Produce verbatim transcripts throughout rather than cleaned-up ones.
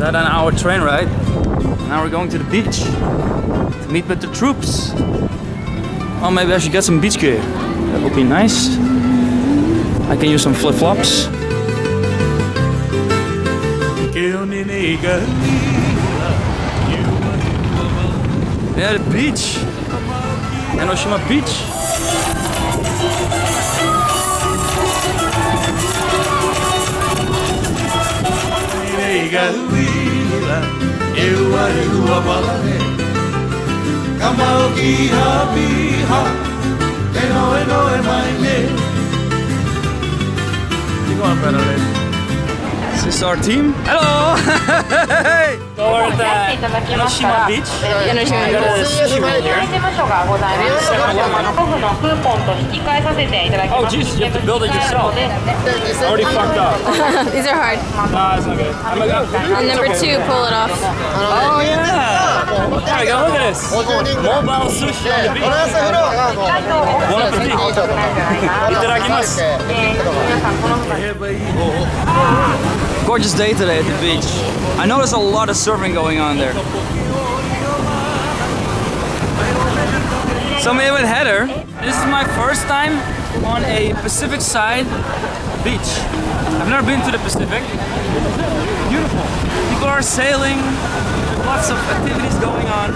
It's not an hour train ride. Now we're going to the beach to meet with the troops. Oh, maybe I should get some beach gear. That would be nice. I can use some flip-flops. Yeah, the beach. Enoshima Beach. Is this our team? Hello! Toward Enoshima Beach. Oh jeez, you have to build it yourself. Already fucked up. These are hard. Ah, it's not good. On number two, pull it off. Oh yeah! There we go, look at this. Mobile sushi on the beach. Bon appetit. Gorgeous day today at the beach. I noticed a lot of surfing going on there. So I'm here with Heather. This is my first time on a Pacific side beach. I've never been to the Pacific. Beautiful. People are sailing. Lots of activities going on.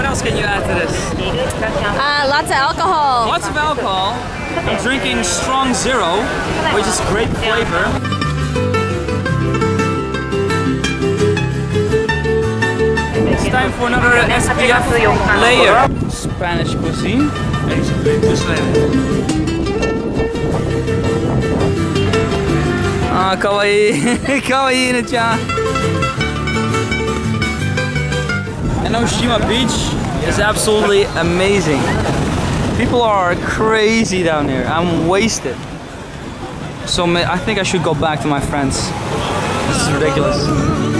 What else can you add to this? Uh, lots of alcohol. Lots of alcohol. I'm drinking Strong Zero, which is grape flavor. It's time for another S P F layer. Spanish cuisine. Ah, kawaii, kawaii Ina-chan. Enoshima Beach is absolutely amazing. People are crazy down here. I'm wasted. So I think I should go back to my friends. This is ridiculous.